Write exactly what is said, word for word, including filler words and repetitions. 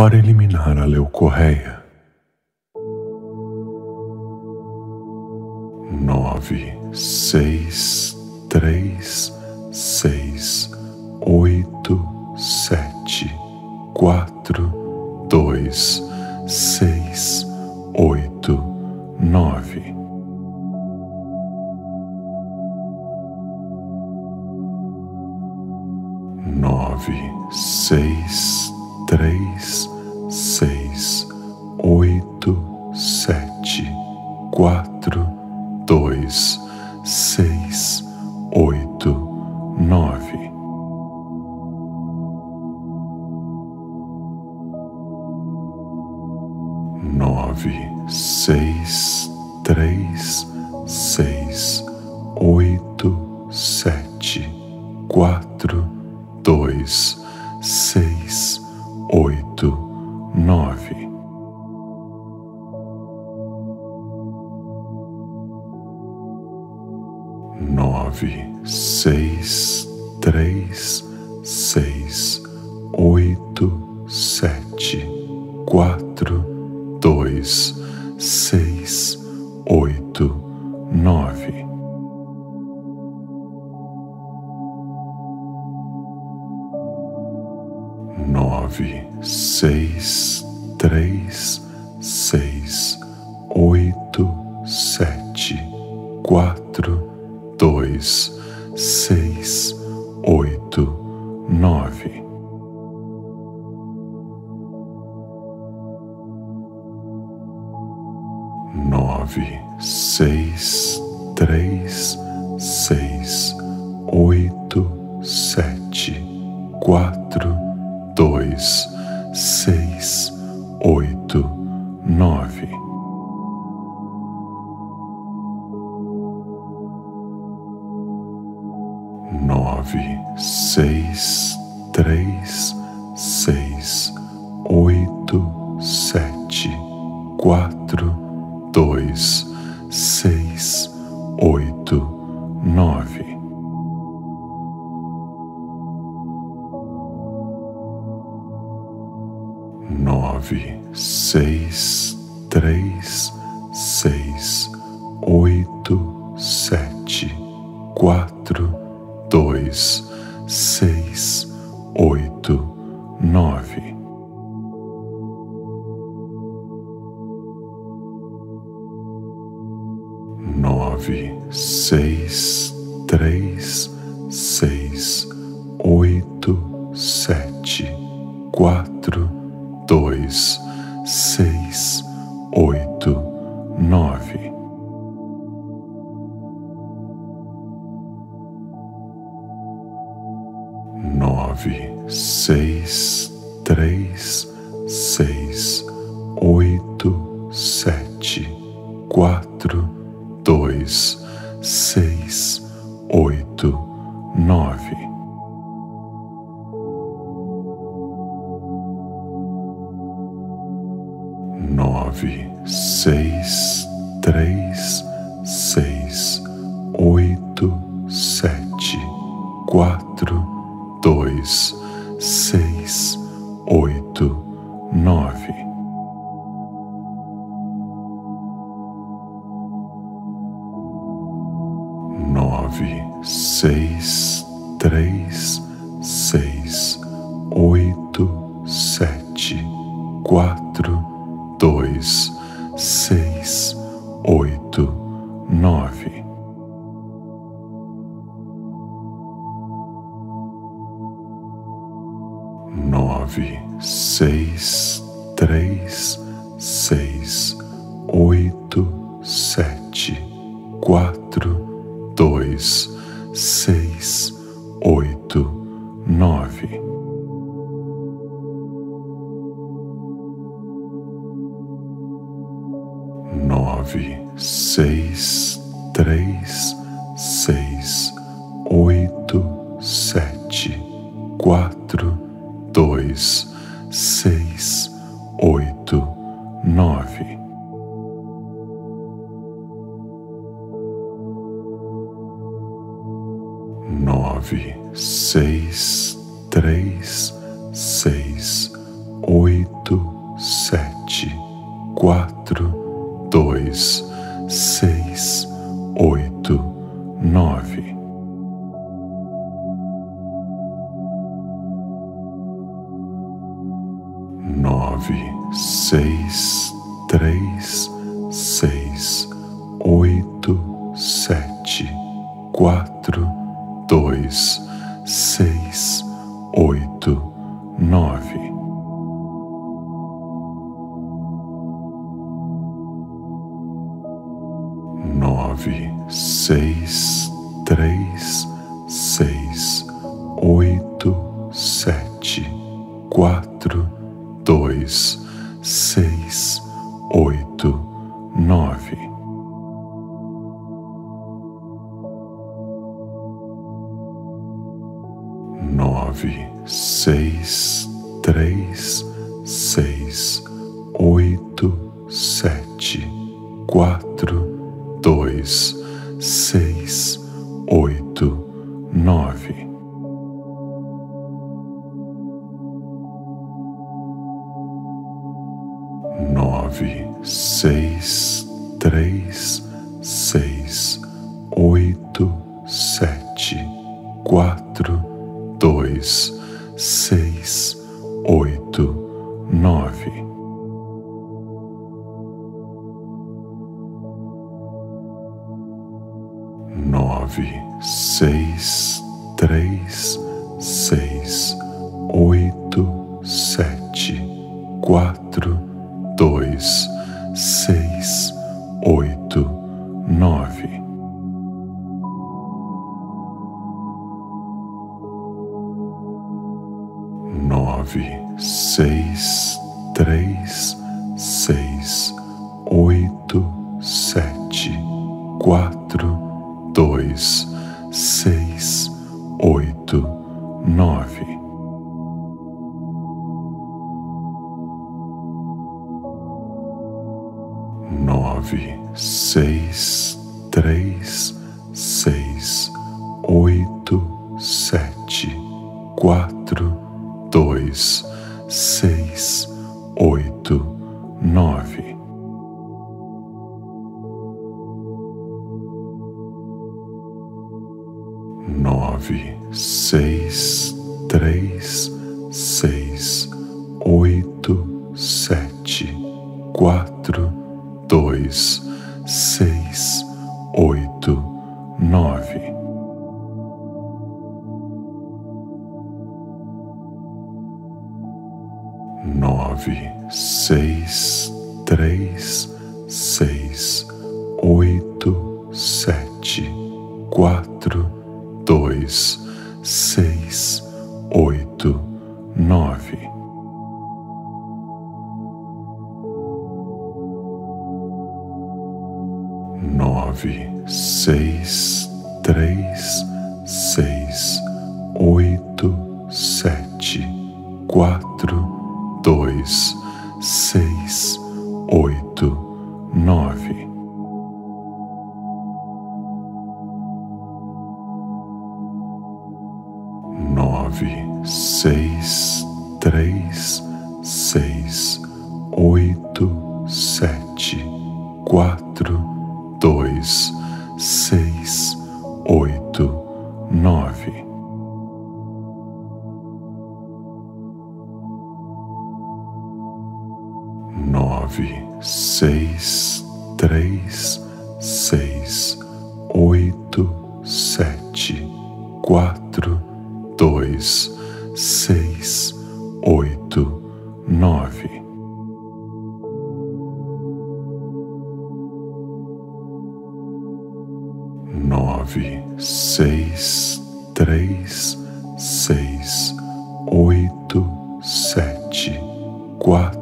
para eliminar a leucorreia. Nove, seis, três, seis, oito, sete, quatro, dois, seis, oito, nove. Nove, seis, três, seis, oito, sete, quatro, dois, seis, oito, nove. Nove, seis, três, seis, oito, sete, quatro, dois, seis, oito, nove. Nove, seis, três, seis, oito, sete, quatro, dois, seis, oito, nove. Nove, seis, três, seis, oito, sete, quatro, dois, seis, oito, nove. Nove, seis, três, seis, oito, sete, quatro, dois, seis, oito, nove. Nove, seis, três, seis, oito, sete, quatro, dois, seis, oito, nove. Nove, seis, três, seis, oito, sete, quatro, dois, seis, oito, nove. Nove, seis, três, seis, oito, sete, quatro, dois, seis, oito, nove. Nove, seis, três, seis, oito, sete, quatro, dois, seis, oito, nove. Nove, seis, três, seis, oito, sete, quatro, dois, seis, oito, nove. Nove, seis, três, seis, oito, sete, quatro, dois, seis, oito, nove. Nove, seis, três, seis, oito, sete, quatro, dois, seis, oito, nove. Nove, seis, três, seis, oito, sete, quatro, dois, seis, oito, nove. Nove, seis, três, seis, oito, nove, seis, três, seis, oito, sete, quatro, dois, seis, oito, nove. Nove, seis, três, seis, oito, sete, quatro, dois, seis, oito, nove. Nove, seis, três, seis, oito, sete, quatro, dois, seis, oito, nove. Nove, seis, três, seis, oito, sete, quatro, dois, seis, oito, nove. Nove, seis, três, seis, oito, sete, quatro, dois, seis, oito, nove. Nove, seis, três, seis, oito, sete, quatro, dois, seis, oito, nove. Nove, seis, três, seis, oito, sete, quatro, dois, seis, oito, nove. Nove, seis, três, seis, oito, sete, quatro, dois, seis, oito, nove. Nove, seis, três, seis, oito, sete, quatro, dois, seis, oito, nove. Nove, seis, três, seis, oito, sete, quatro, dois, seis, oito, nove. Nove, seis, três, seis, oito, sete, quatro, dois, seis, oito, nove. Nove, seis, três, seis, oito, sete, quatro, dois, seis, oito, nove. Nove, seis, três, seis, oito, sete, quatro,